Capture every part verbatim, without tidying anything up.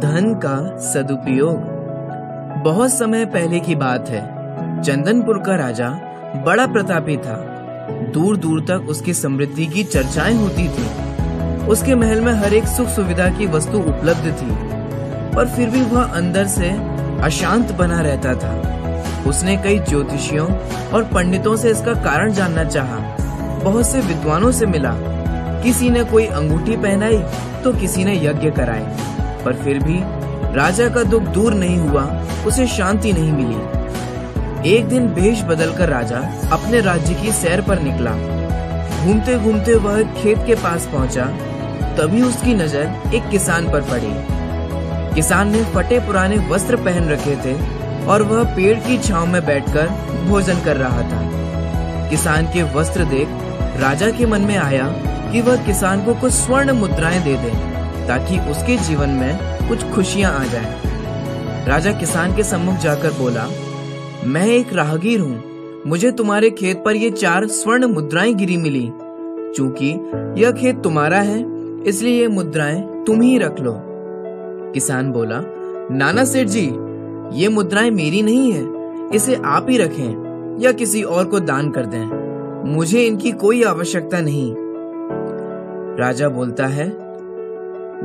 धन का सदुपयोग। बहुत समय पहले की बात है। चंदनपुर का राजा बड़ा प्रतापी था। दूर दूर तक उसकी समृद्धि की चर्चाएं होती थी। उसके महल में हर एक सुख सुविधा की वस्तु उपलब्ध थी, पर फिर भी वह अंदर से अशांत बना रहता था। उसने कई ज्योतिषियों और पंडितों से इसका कारण जानना चाहा। बहुत से विद्वानों से मिला। किसी ने कोई अंगूठी पहनाई तो किसी ने यज्ञ कराए, पर फिर भी राजा का दुख दूर नहीं हुआ। उसे शांति नहीं मिली। एक दिन भेष बदलकर राजा अपने राज्य की सैर पर निकला। घूमते घूमते वह खेत के पास पहुंचा, तभी उसकी नजर एक किसान पर पड़ी। किसान ने फटे पुराने वस्त्र पहन रखे थे और वह पेड़ की छांव में बैठकर भोजन कर रहा था। किसान के वस्त्र देख राजा के मन में आया कि वह किसान को कुछ स्वर्ण मुद्राएं दे दे ताकि उसके जीवन में कुछ खुशियां आ जाएं। राजा किसान के सम्मुख जाकर बोला, मैं एक राहगीर हूँ। मुझे तुम्हारे खेत पर ये चार स्वर्ण मुद्राएं गिरी मिली। चूंकि यह खेत तुम्हारा है, इसलिए ये मुद्राएं तुम ही रख लो। किसान बोला, नाना सेठ जी, ये मुद्राएं मेरी नहीं है। इसे आप ही रखें या किसी और को दान कर दें। मुझे इनकी कोई आवश्यकता नहीं। राजा बोलता है,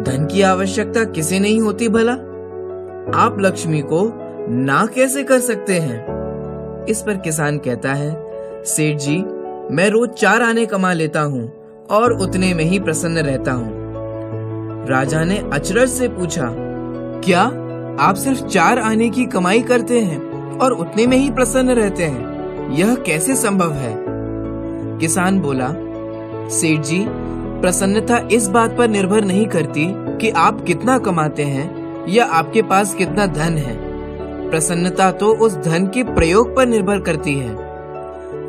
धन की आवश्यकता किसे नहीं होती भला? आप लक्ष्मी को ना कैसे कर सकते हैं? इस पर किसान कहता है, सेठ जी, मैं रोज चार आने कमा लेता हूँ और उतने में ही प्रसन्न रहता हूँ। राजा ने अचरज से पूछा, क्या आप सिर्फ चार आने की कमाई करते हैं और उतने में ही प्रसन्न रहते हैं? यह कैसे संभव है? किसान बोला, सेठ जी, प्रसन्नता इस बात पर निर्भर नहीं करती कि आप कितना कमाते हैं या आपके पास कितना धन है। प्रसन्नता तो उस धन के प्रयोग पर निर्भर करती है।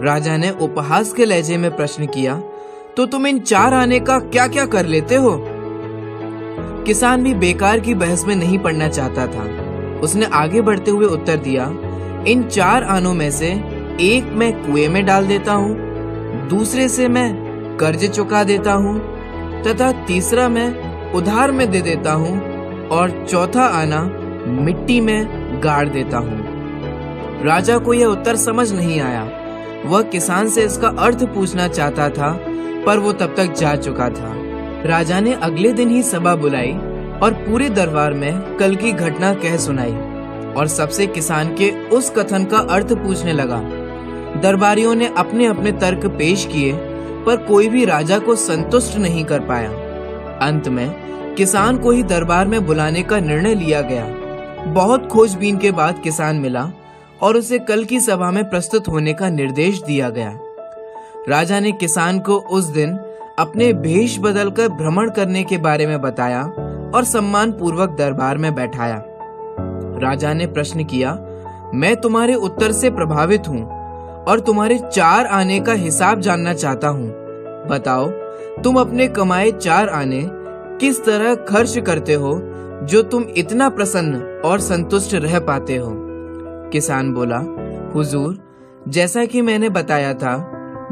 राजा ने उपहास के लहजे में प्रश्न किया, तो तुम इन चार आने का क्या क्या कर लेते हो? किसान भी बेकार की बहस में नहीं पड़ना चाहता था। उसने आगे बढ़ते हुए उत्तर दिया, इन चार आनों में से एक मैं कुएं में डाल देता हूँ, दूसरे से मैं कर्ज चुका देता हूँ तथा तीसरा मैं उधार में दे देता हूँ और चौथा आना मिट्टी में गाड़ देता हूँ। राजा को यह उत्तर समझ नहीं आया। वह किसान से इसका अर्थ पूछना चाहता था, पर वो तब तक जा चुका था। राजा ने अगले दिन ही सभा बुलाई और पूरे दरबार में कल की घटना कह सुनाई और सबसे किसान के उस कथन का अर्थ पूछने लगा। दरबारियों ने अपने अपने तर्क पेश किए, पर कोई भी राजा को संतुष्ट नहीं कर पाया। अंत में किसान को ही दरबार में बुलाने का निर्णय लिया गया। बहुत खोजबीन के बाद किसान मिला और उसे कल की सभा में प्रस्तुत होने का निर्देश दिया गया। राजा ने किसान को उस दिन अपने भेष बदलकर भ्रमण करने के बारे में बताया और सम्मान पूर्वक दरबार में बैठाया। राजा ने प्रश्न किया, मैं तुम्हारे उत्तर से प्रभावित हूँ और तुम्हारे चार आने का हिसाब जानना चाहता हूँ। बताओ, तुम अपने कमाए चार आने किस तरह खर्च करते हो जो तुम इतना प्रसन्न और संतुष्ट रह पाते हो? किसान बोला, हुजूर, जैसा कि मैंने बताया था,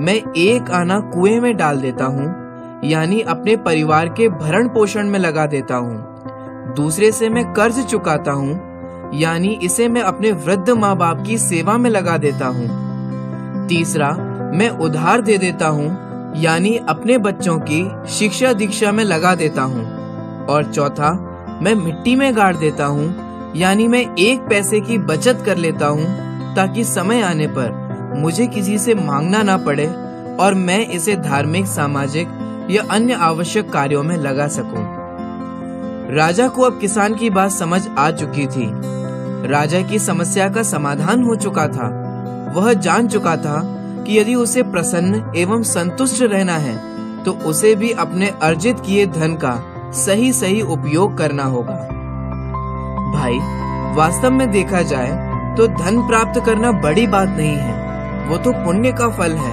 मैं एक आना कुएं में डाल देता हूँ, यानी अपने परिवार के भरण पोषण में लगा देता हूँ। दूसरे से मैं कर्ज चुकाता हूँ, यानी इसे मैं अपने वृद्ध माँ बाप की सेवा में लगा देता हूँ। तीसरा मैं उधार दे देता हूँ, यानी अपने बच्चों की शिक्षा दीक्षा में लगा देता हूँ। और चौथा मैं मिट्टी में गाड़ देता हूँ, यानी मैं एक पैसे की बचत कर लेता हूँ ताकि समय आने पर मुझे किसी से मांगना ना पड़े और मैं इसे धार्मिक, सामाजिक या अन्य आवश्यक कार्यों में लगा सकूं। राजा को अब किसान की बात समझ आ चुकी थी। राजा की समस्या का समाधान हो चुका था। वह जान चुका था कि यदि उसे प्रसन्न एवं संतुष्ट रहना है तो उसे भी अपने अर्जित किए धन का सही सही उपयोग करना होगा। भाई, वास्तव में देखा जाए तो धन प्राप्त करना बड़ी बात नहीं है। वो तो पुण्य का फल है।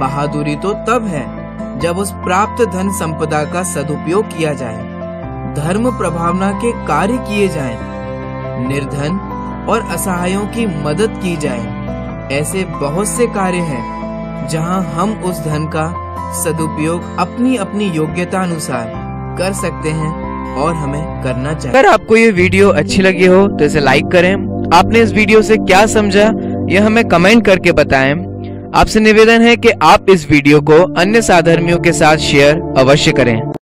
बहादुरी तो तब है जब उस प्राप्त धन संपदा का सदुपयोग किया जाए, धर्म प्रभावना के कार्य किए जाएं, निर्धन और असहायों की मदद की जाए। ऐसे बहुत से कार्य हैं जहां हम उस धन का सदुपयोग अपनी अपनी योग्यता अनुसार कर सकते हैं और हमें करना चाहिए। अगर आपको ये वीडियो अच्छी लगी हो तो इसे लाइक करें। आपने इस वीडियो से क्या समझा यह हमें कमेंट करके बताएं। आपसे निवेदन है कि आप इस वीडियो को अन्य साधर्मियों के साथ शेयर अवश्य करें।